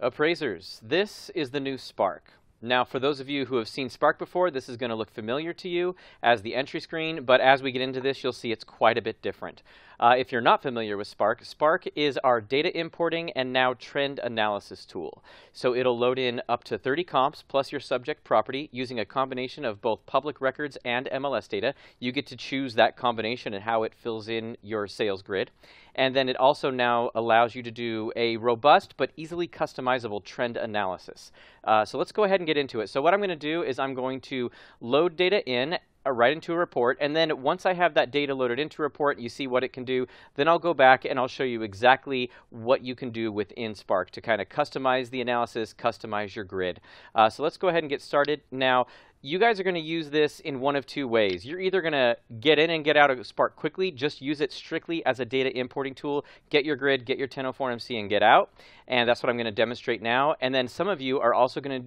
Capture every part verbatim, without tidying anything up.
Appraisers, this is the new Spark. Now, for those of you who have seen Spark before, this is going to look familiar to you as the entry screen, but as we get into this, you'll see it's quite a bit different. Uh, if you're not familiar with Spark, Spark is our data importing and now trend analysis tool. So it'll load in up to thirty comps plus your subject property using a combination of both public records and M L S data. You get to choose that combination and how it fills in your sales grid. And then it also now allows you to do a robust but easily customizable trend analysis. Uh, so let's go ahead and get into it. So what I'm going to do is I'm going to load data in uh, right into a report. And then once I have that data loaded into a report, you see what it can do. Then I'll go back and I'll show you exactly what you can do within Spark to kind of customize the analysis, customize your grid. Uh, so let's go ahead and get started now. You guys are going to use this in one of two ways. You're either going to get in and get out of Spark quickly, just use it strictly as a data importing tool, get your grid, get your ten oh four M C and get out. And that's what I'm going to demonstrate now. And then some of you are also going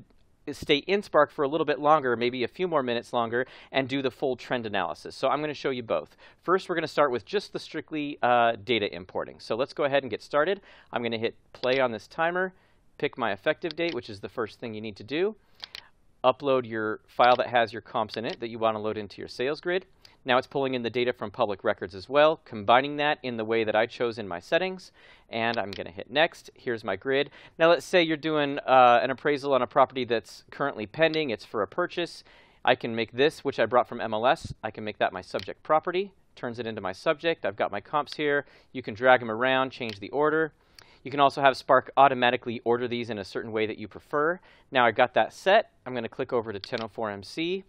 to stay in Spark for a little bit longer, maybe a few more minutes longer, and do the full trend analysis. So I'm going to show you both. First, we're going to start with just the strictly uh, data importing. So let's go ahead and get started. I'm going to hit play on this timer, pick my effective date, which is the first thing you need to do. Upload your file that has your comps in it that you want to load into your sales grid. Now it's pulling in the data from public records as well, combining that in the way that I chose in my settings. And I'm going to hit next. Here's my grid. Now let's say you're doing uh, an appraisal on a property that's currently pending. It's for a purchase. I can make this, which I brought from M L S. I can make that my subject property. Turns it into my subject. I've got my comps here. You can drag them around, change the order. You can also have Spark automatically order these in a certain way that you prefer. Now I got that set. I'm going to click over to ten oh four M C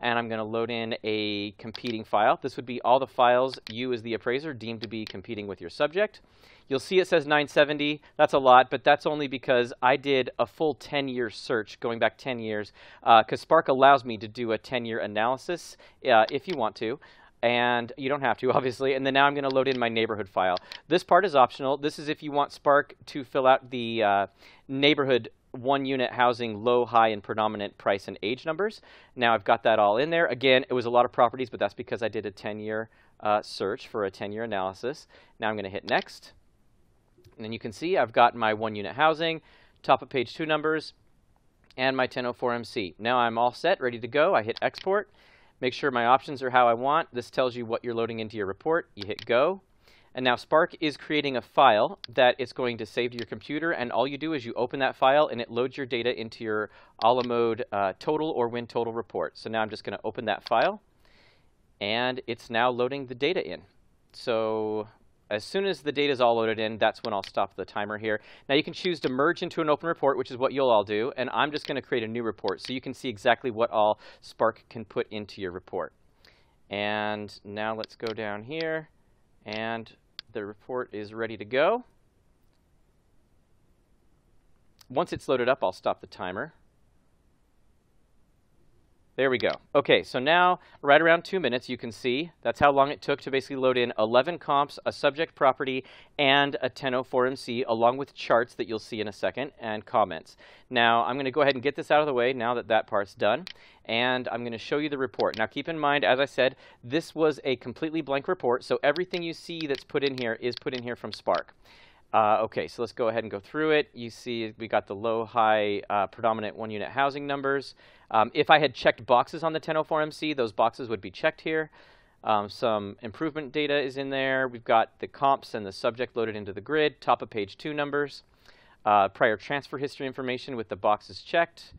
and I'm going to load in a competing file. This would be all the files you as the appraiser deemed to be competing with your subject. You'll see it says nine seventy. That's a lot, but that's only because I did a full ten year search going back ten years because uh, Spark allows me to do a ten year analysis uh, if you want to. And you don't have to, obviously. And then now I'm going to load in my neighborhood file. This part is optional. This is if you want Spark to fill out the uh, neighborhood one unit housing, low, high, and predominant price and age numbers. Now I've got that all in there. Again, it was a lot of properties, but that's because I did a ten year uh, search for a ten year analysis. Now I'm going to hit next. And then you can see I've got my one unit housing, top of page two numbers, and my ten oh four M C. Now I'm all set, ready to go. I hit export. Make sure my options are how I want. This tells you what you're loading into your report. You hit go. And now Spark is creating a file that it's going to save to your computer. And all you do is you open that file and it loads your data into your a la mode uh, total or WinTotal report. So now I'm just going to open that file. And it's now loading the data in. So as soon as the data is all loaded in, that's when I'll stop the timer here. Now you can choose to merge into an open report, which is what you'll all do. And I'm just going to create a new report so you can see exactly what all Spark can put into your report. And now let's go down here. And the report is ready to go. Once it's loaded up, I'll stop the timer. There we go. OK, so now right around two minutes, you can see that's how long it took to basically load in eleven comps, a subject property, and a ten oh four M C, along with charts that you'll see in a second, and comments. Now, I'm going to go ahead and get this out of the way now that that part's done. And I'm going to show you the report. Now, keep in mind, as I said, this was a completely blank report. So everything you see that's put in here is put in here from Spark. Uh, OK, so let's go ahead and go through it. You see we got the low, high, uh, predominant one-unit housing numbers. Um, if I had checked boxes on the ten oh four M C, those boxes would be checked here. Um, some improvement data is in there. We've got the comps and the subject loaded into the grid, top of page two numbers, uh, prior transfer history information with the boxes checked.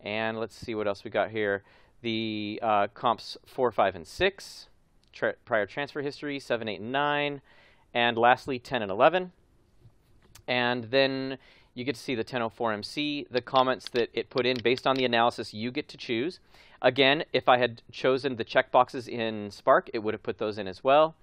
And let's see what else we got here. The uh, comps four, five, and six, tra prior transfer history, seven, eight, and nine, and lastly, ten and eleven. And then you get to see the ten oh four M C, the comments that it put in based on the analysis you get to choose. Again, if I had chosen the checkboxes in Spark, it would have put those in as well.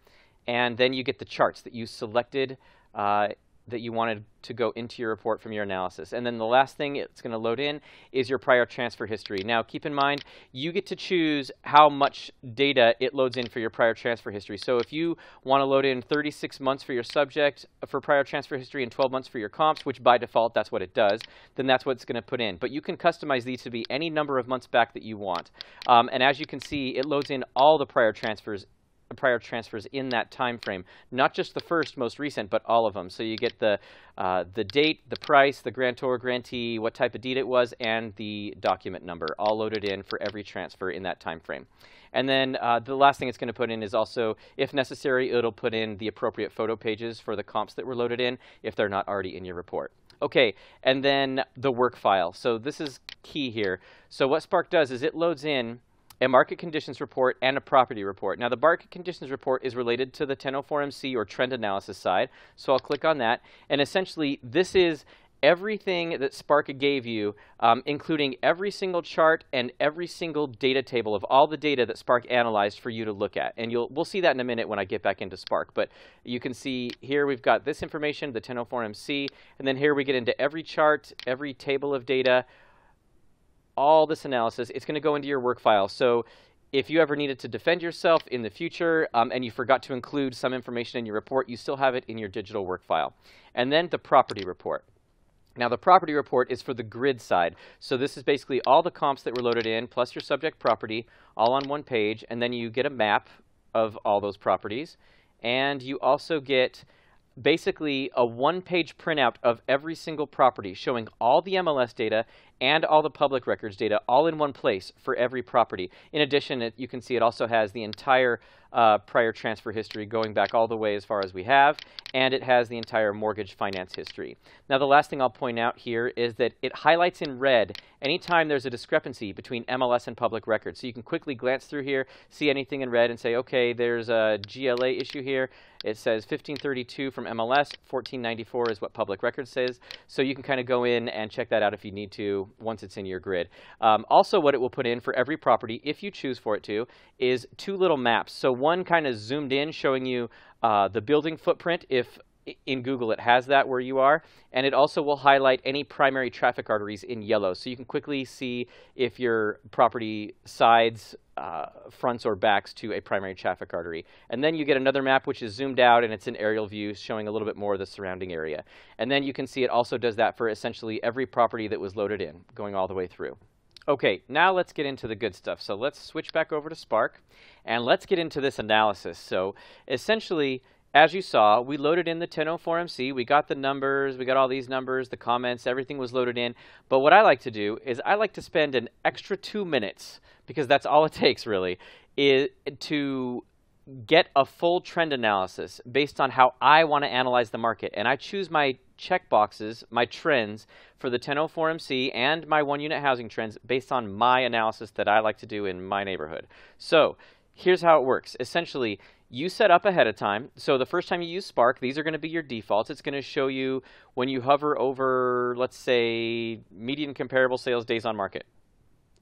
And then you get the charts that you selected uh, that you wanted to go into your report from your analysis. And then the last thing it's going to load in is your prior transfer history. Now, keep in mind, you get to choose how much data it loads in for your prior transfer history. So if you want to load in thirty-six months for your subject for prior transfer history and twelve months for your comps, which by default, that's what it does, then that's what it's going to put in. But you can customize these to be any number of months back that you want. Um, and as you can see, it loads in all the prior transfers prior transfers in that time frame, not just the first most recent, but all of them. So you get the uh, the date, the price, the grantor, grantee, what type of deed it was, and the document number, all loaded in for every transfer in that time frame. And then uh, the last thing it's going to put in is also, if necessary, it'll put in the appropriate photo pages for the comps that were loaded in if they're not already in your report. Okay, and then the work file. So this is key here. So what Spark does is it loads in a market conditions report and a property report. Now the market conditions report is related to the ten oh four M C or trend analysis side, so I'll click on that. And essentially this is everything that Spark gave you, um, including every single chart and every single data table of all the data that Spark analyzed for you to look at. And you'll, we'll see that in a minute when I get back into Spark. But you can see here we've got this information, the ten oh four M C, and then here we get into every chart, every table of data, all this analysis. It's going to go into your work file. So if you ever needed to defend yourself in the future um, and you forgot to include some information in your report, you still have it in your digital work file. And then the property report. Now the property report is for the grid side. So this is basically all the comps that were loaded in plus your subject property all on one page, and then you get a map of all those properties, and you also get basically a one-page printout of every single property showing all the M L S data and all the public records data all in one place for every property. In addition, it, you can see it also has the entire uh, prior transfer history going back all the way as far as we have, and it has the entire mortgage finance history. Now the last thing I'll point out here is that it highlights in red anytime there's a discrepancy between M L S and public records. So you can quickly glance through here, see anything in red and say, okay, there's a G L A issue here. It says fifteen thirty-two from M L S, fourteen ninety-four is what public records says. So you can kind of go in and check that out if you need to once it's in your grid. Um, also, what it will put in for every property, if you choose for it to, is two little maps. So one kind of zoomed in showing you uh, the building footprint, if in Google it has that where you are, and it also will highlight any primary traffic arteries in yellow. So you can quickly see if your property sides, uh, fronts, or backs to a primary traffic artery. And then you get another map which is zoomed out, and it's an aerial view showing a little bit more of the surrounding area. And then you can see it also does that for essentially every property that was loaded in, going all the way through. Okay, now let's get into the good stuff. So let's switch back over to Spark, and let's get into this analysis. So essentially, as you saw, we loaded in the ten oh four M C, we got the numbers, we got all these numbers, the comments, everything was loaded in. But what I like to do is I like to spend an extra two minutes, because that's all it takes really, is to get a full trend analysis based on how I want to analyze the market. And I choose my checkboxes, my trends for the ten oh four M C and my one unit housing trends based on my analysis that I like to do in my neighborhood. So here's how it works. Essentially, you set up ahead of time. So the first time you use Spark, these are going to be your defaults. It's going to show you when you hover over, let's say, median comparable sales days on market.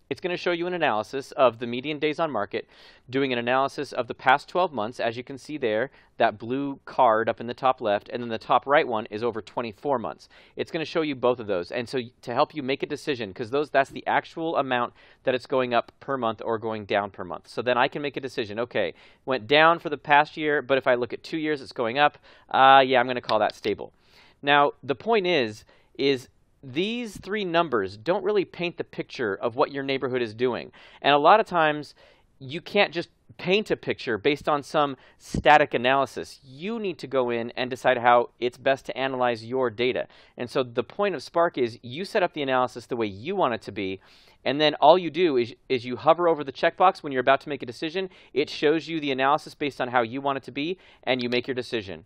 It's going to show you an analysis of the median days on market, doing an analysis of the past twelve months, as you can see there, that blue card up in the top left, and then the top right one is over twenty-four months. It's going to show you both of those, and so to help you make a decision, because those that's the actual amount that it's going up per month or going down per month. So then I can make a decision. Okay, went down for the past year, but if I look at two years, it's going up. Uh, yeah, I'm going to call that stable. Now, the point is, is these three numbers don't really paint the picture of what your neighborhood is doing. And a lot of times, you can't just paint a picture based on some static analysis. You need to go in and decide how it's best to analyze your data. And so the point of Spark is you set up the analysis the way you want it to be, and then all you do is, is you hover over the checkbox when you're about to make a decision. It shows you the analysis based on how you want it to be, and you make your decision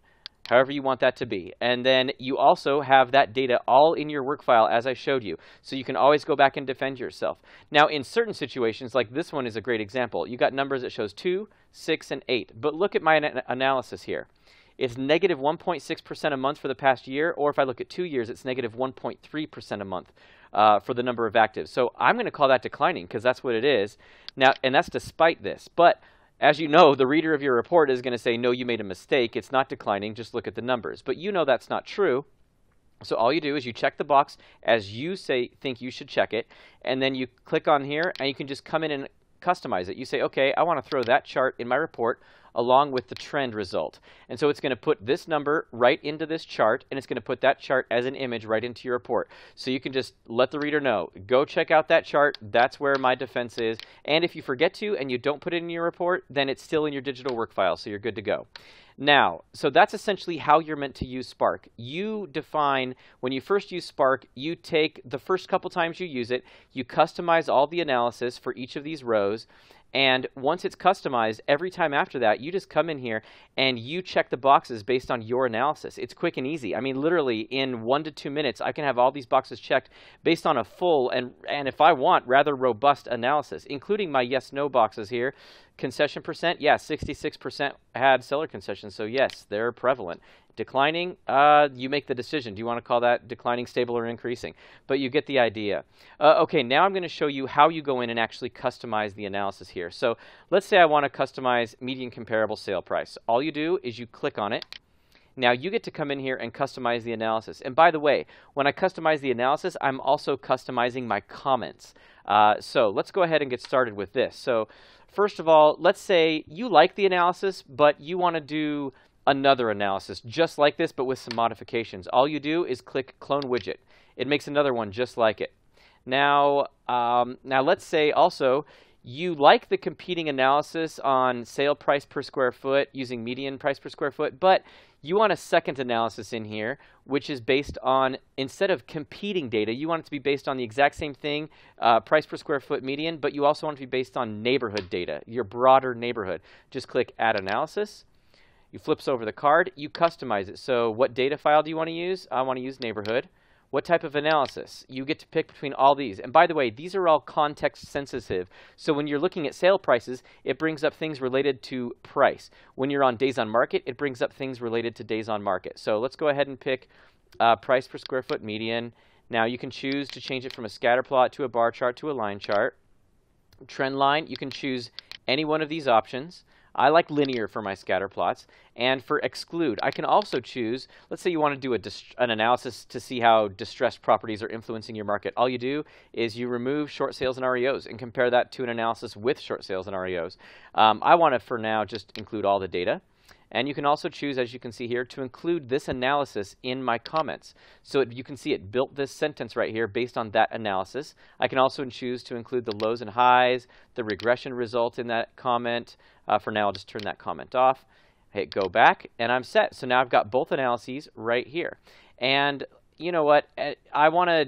however you want that to be. And then you also have that data all in your work file, as I showed you. So you can always go back and defend yourself. Now, in certain situations, like this one is a great example. You got numbers that shows two, six, and eight. But look at my an analysis here. It's negative one point six percent a month for the past year, or if I look at two years, it's negative one point three percent a month uh, for the number of actives. So I'm going to call that declining, because that's what it is. Now, and that's despite this. But as you know, the reader of your report is going to say, no, you made a mistake. It's not declining. Just look at the numbers. But you know that's not true. So all you do is you check the box as you say think you should check it. And then you click on here, and you can just come in and customize it. You say, OK, I want to throw that chart in my report along with the trend result. And so it's going to put this number right into this chart, and it's going to put that chart as an image right into your report. So you can just let the reader know, go check out that chart. That's where my defense is. And if you forget to and you don't put it in your report, then it's still in your digital work file, so you're good to go. Now, so that's essentially how you're meant to use Spark. You define, when you first use Spark, you take the first couple times you use it, you customize all the analysis for each of these rows, and once it's customized, every time after that, you just come in here and you check the boxes based on your analysis. It's quick and easy. I mean, literally in one to two minutes, I can have all these boxes checked based on a full and, and if I want, rather robust analysis, including my yes-no boxes here. Concession percent, yeah, sixty-six percent had seller concessions, so yes, they're prevalent. Declining, uh, you make the decision. Do you want to call that declining, stable, or increasing? But you get the idea. Uh, okay, now I'm going to show you how you go in and actually customize the analysis here. So let's say I want to customize median comparable sale price. All you do is you click on it. Now you get to come in here and customize the analysis. And by the way, when I customize the analysis, I'm also customizing my comments. Uh, so let's go ahead and get started with this. So first of all, let's say you like the analysis, but you want to do another analysis just like this, but with some modifications. All you do is click Clone Widget. It makes another one just like it. Now, um, now let's say also you like the competing analysis on sale price per square foot using median price per square foot, but you want a second analysis in here, which is based on, instead of competing data, you want it to be based on the exact same thing, uh, price per square foot median, but you also want it to be based on neighborhood data, your broader neighborhood. Just click Add Analysis. You flips over the card, you customize it. So what data file do you want to use? I want to use neighborhood. What type of analysis? You get to pick between all these. And by the way, these are all context sensitive. So when you're looking at sale prices, it brings up things related to price. When you're on days on market, it brings up things related to days on market. So let's go ahead and pick uh, price per square foot median. Now you can choose to change it from a scatter plot to a bar chart to a line chart. Trend line, you can choose any one of these options. I like linear for my scatter plots. And for exclude, I can also choose, let's say you want to do a an analysis to see how distressed properties are influencing your market. All you do is you remove short sales and R E Os and compare that to an analysis with short sales and R E Os. Um, I want to, for now, just include all the data. And you can also choose, as you can see here, to include this analysis in my comments. So it, you can see it built this sentence right here based on that analysis. I can also choose to include the lows and highs, the regression result in that comment. Uh, for now, I'll just turn that comment off, hit go back, and I'm set. So now I've got both analyses right here. And you know what? I want to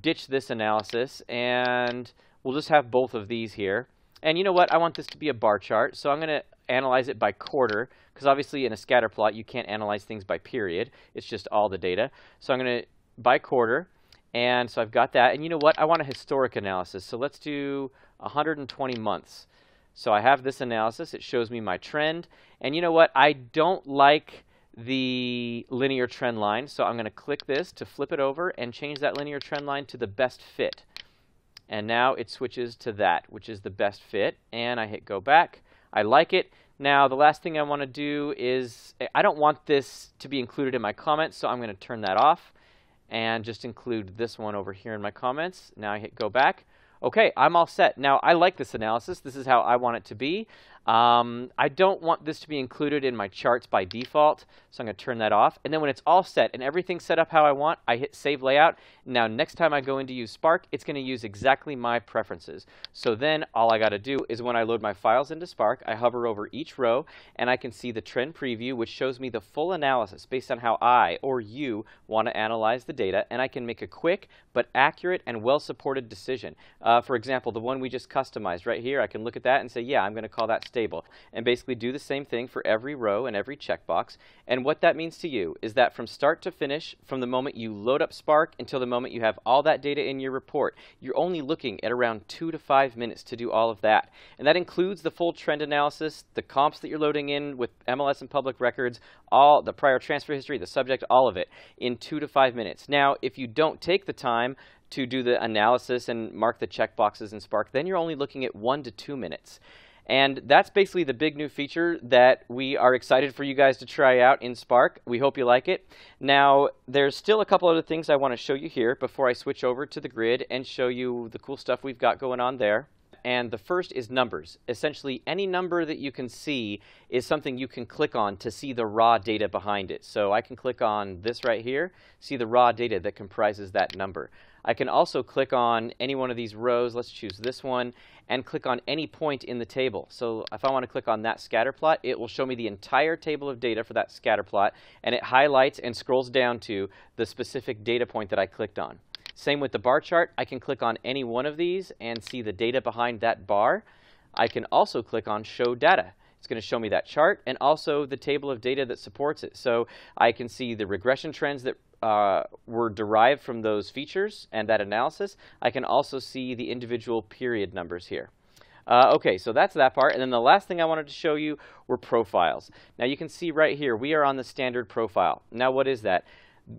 ditch this analysis, and we'll just have both of these here. And you know what? I want this to be a bar chart, so I'm going to analyze it by quarter, because obviously in a scatter plot you can't analyze things by period, it's just all the data. So I'm going to by quarter, and so I've got that. And you know what, I want a historic analysis, so let's do one hundred twenty months. So I have this analysis, it shows me my trend, and you know what, I don't like the linear trend line, so I'm going to click this to flip it over and change that linear trend line to the best fit. And now it switches to that, which is the best fit, and I hit go back. I like it. Now, the last thing I want to do is, I don't want this to be included in my comments, so I'm going to turn that off and just include this one over here in my comments. Now I hit go back. Okay, I'm all set. Now, I like this analysis. This is how I want it to be. Um, I don't want this to be included in my charts by default, so I'm going to turn that off. And then when it's all set and everything's set up how I want, I hit Save Layout. Now, next time I go in to use Spark, it's going to use exactly my preferences. So then all I got to do is when I load my files into Spark, I hover over each row, and I can see the Trend Preview, which shows me the full analysis based on how I or you want to analyze the data, and I can make a quick but accurate and well-supported decision. Uh, Uh, for example, the one we just customized right here, I can look at that and say, yeah, I'm going to call that stable. And basically do the same thing for every row and every checkbox. And what that means to you is that from start to finish, from the moment you load up Spark until the moment you have all that data in your report, you're only looking at around two to five minutes to do all of that. And that includes the full trend analysis, the comps that you're loading in with M L S and public records, all the prior transfer history, the subject, all of it in two to five minutes. Now, if you don't take the time to do the analysis and mark the checkboxes in Spark, then you're only looking at one to two minutes. And that's basically the big new feature that we are excited for you guys to try out in Spark. We hope you like it. Now, there's still a couple other things I want to show you here before I switch over to the grid and show you the cool stuff we've got going on there. and the first is numbers. Essentially, any number that you can see is something you can click on to see the raw data behind it. So I can click on this right here, see the raw data that comprises that number. I can also click on any one of these rows, let's choose this one, and click on any point in the table. So if I want to click on that scatter plot, it will show me the entire table of data for that scatter plot, and it highlights and scrolls down to the specific data point that I clicked on. Same with the bar chart. I can click on any one of these and see the data behind that bar. I can also click on Show Data. It's going to show me that chart and also the table of data that supports it. So I can see the regression trends that Uh, were derived from those features and that analysis. I can also see the individual period numbers here. Uh, okay, so that's that part. And then the last thing I wanted to show you were profiles. Now you can see right here, we are on the standard profile. Now what is that?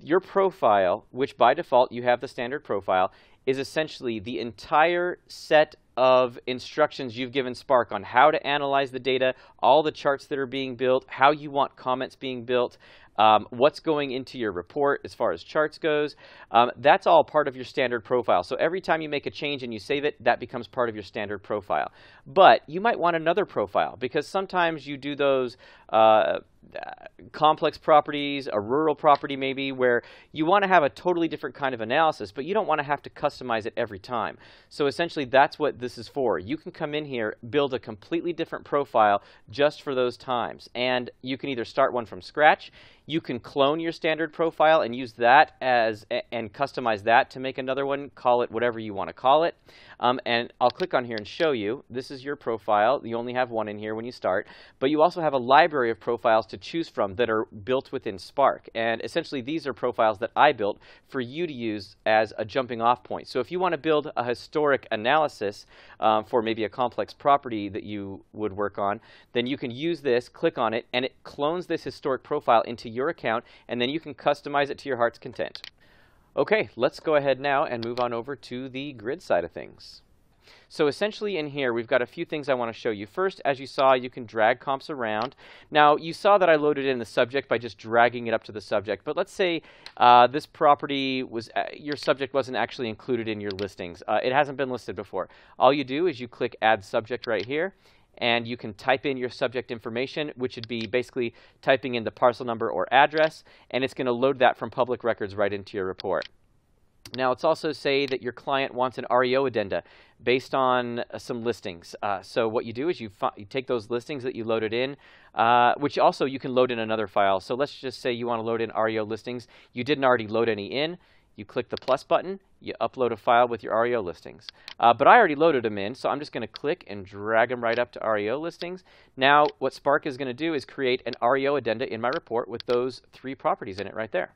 Your profile, which by default you have the standard profile, is essentially the entire set of instructions you've given Spark on how to analyze the data, all the charts that are being built, how you want comments being built, um, what's going into your report as far as charts goes. Um, that's all part of your standard profile. So every time you make a change and you save it, that becomes part of your standard profile. But you might want another profile because sometimes you do those uh, complex properties, a rural property maybe, where you want to have a totally different kind of analysis, but you don't want to have to customize it every time. So essentially that's what this is for. You can come in here, build a completely different profile just for those times, and you can either start one from scratch, you can clone your standard profile and use that as and customize that to make another one, call it whatever you want to call it. Um, and I'll click on here and show you. This is your profile. You only have one in here when you start, but you also have a library of profiles to choose from that are built within Spark. And essentially these are profiles that I built for you to use as a jumping off point. So if you want to build a historic analysis um, for maybe a complex property that you would work on, then you can use this, click on it, and it clones this historic profile into your account, and then you can customize it to your heart's content. Okay, let's go ahead now and move on over to the grid side of things. So essentially in here, we've got a few things I want to show you. First, as you saw, you can drag comps around. Now, you saw that I loaded in the subject by just dragging it up to the subject. But let's say uh, this property was, uh, your subject wasn't actually included in your listings. Uh, it hasn't been listed before. All you do is you click Add Subject right here, and you can type in your subject information, which would be basically typing in the parcel number or address, and it's going to load that from public records right into your report. Now, let's also say that your client wants an R E O addenda based on uh, some listings. Uh, so what you do is you, you take those listings that you loaded in, uh, which also you can load in another file. So let's just say you want to load in R E O listings. You didn't already load any in. You click the plus button, you upload a file with your R E O listings. Uh, but I already loaded them in, so I'm just going to click and drag them right up to R E O listings. Now, what Spark is going to do is create an R E O addenda in my report with those three properties in it right there.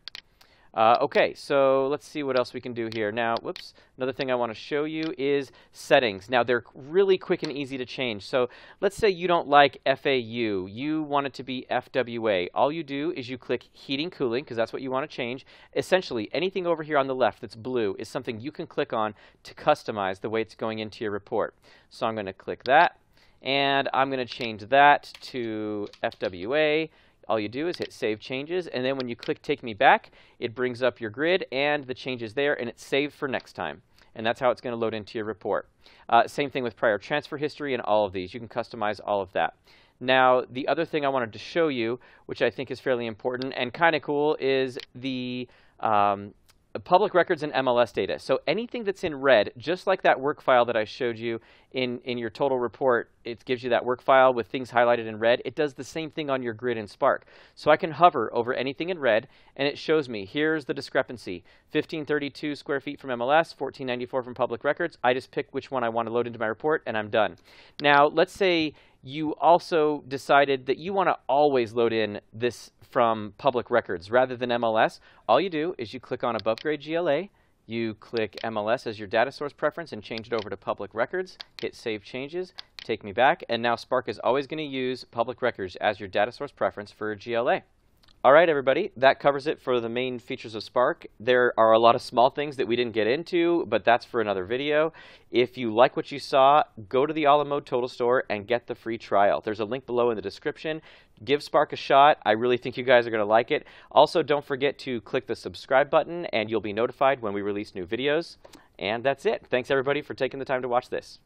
Uh, okay, so let's see what else we can do here. Now, whoops, another thing I want to show you is settings. Now, they're really quick and easy to change. So let's say you don't like F A U. You want it to be F W A. All you do is you click heating, cooling, because that's what you want to change. Essentially, anything over here on the left that's blue is something you can click on to customize the way it's going into your report. So I'm going to click that, and I'm going to change that to F W A. All you do is hit Save Changes, and then when you click Take Me Back, it brings up your grid and the changes there, and it's saved for next time. And that's how it's going to load into your report. Uh, same thing with prior transfer history and all of these. You can customize all of that. Now, the other thing I wanted to show you, which I think is fairly important and kind of cool, is the um, public records and M L S data. So anything that's in red, just like that work file that I showed you in, in your total report, it gives you that work file with things highlighted in red. It does the same thing on your grid in Spark. So I can hover over anything in red, and it shows me, here's the discrepancy. fifteen thirty-two square feet from M L S, fourteen ninety-four from public records. I just pick which one I want to load into my report, and I'm done. Now, let's say you also decided that you want to always load in this from public records rather than M L S. All you do is you click on above grade G L A, you click M L S as your data source preference and change it over to public records, hit Save Changes, Take Me Back, and now Spark is always going to use public records as your data source preference for G L A. All right, everybody, that covers it for the main features of Spark. There are a lot of small things that we didn't get into, but that's for another video. If you like what you saw, go to the A La Mode Total store and get the free trial. There's a link below in the description. Give Spark a shot. I really think you guys are going to like it. Also, don't forget to click the subscribe button, and you'll be notified when we release new videos. And that's it. Thanks, everybody, for taking the time to watch this.